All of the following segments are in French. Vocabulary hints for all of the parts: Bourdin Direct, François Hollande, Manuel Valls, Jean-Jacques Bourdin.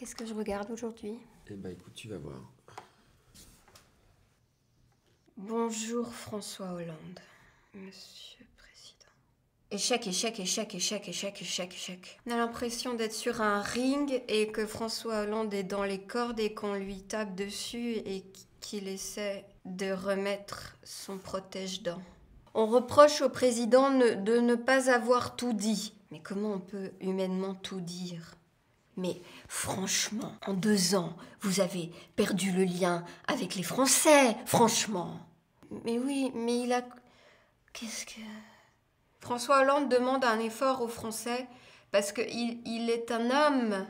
Qu'est-ce que je regarde aujourd'hui? Eh ben, écoute, tu vas voir. Bonjour, François Hollande. Monsieur le Président. Échec, échec, échec, échec, échec, échec, échec. On a l'impression d'être sur un ring et que François Hollande est dans les cordes et qu'on lui tape dessus et qu'il essaie de remettre son protège-dents. On reproche au président de ne pas avoir tout dit. Mais comment on peut humainement tout dire? Mais franchement, en 2 ans, vous avez perdu le lien avec les Français, franchement. Mais oui, mais il a... Qu'est-ce que... François Hollande demande un effort aux Français parce qu'il est un homme.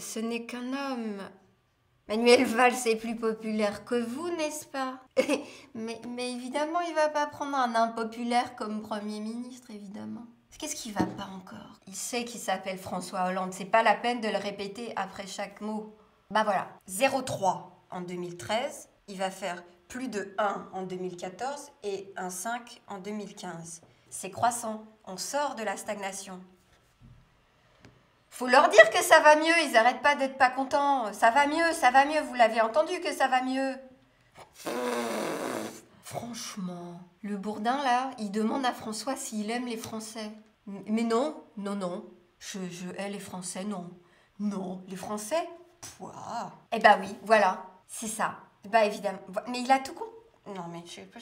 Ce n'est qu'un homme. Manuel Valls est plus populaire que vous, n'est-ce pas? mais évidemment, il ne va pas prendre un impopulaire comme Premier ministre, évidemment. Qu'est-ce qui va pas encore? Il sait qu'il s'appelle François Hollande, c'est pas la peine de le répéter après chaque mot. Bah voilà, 0,3 en 2013, il va faire plus de 1 en 2014 et 1,5 en 2015. C'est croissant, on sort de la stagnation. Faut leur dire que ça va mieux, ils arrêtent pas d'être pas contents. Ça va mieux, vous l'avez entendu que ça va mieux. Franchement, le Bourdin là, il demande à François s'il aime les Français. Mais non, non, non, je hais les Français, non. Non, les Français, pouah. Eh bah oui, voilà, c'est ça. Bah évidemment, mais il a tout con. Non mais je sais pas.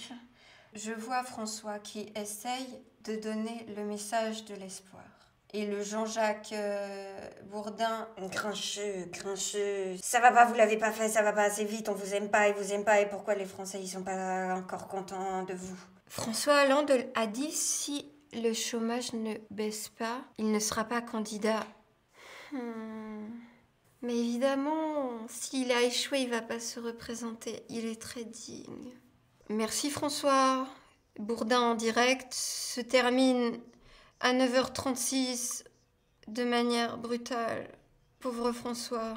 Je vois François qui essaye de donner le message de l'espoir. Et le Jean-Jacques Bourdin, grincheux, grincheux. Ça va pas, vous l'avez pas fait, ça va pas assez vite, on vous aime pas, et pourquoi les Français, ils sont pas encore contents de vous? François Hollande a dit, si le chômage ne baisse pas, il ne sera pas candidat. Mais évidemment, s'il a échoué, il va pas se représenter, il est très digne. Merci François. Bourdin en direct se termine... à 9h36, de manière brutale, pauvre François.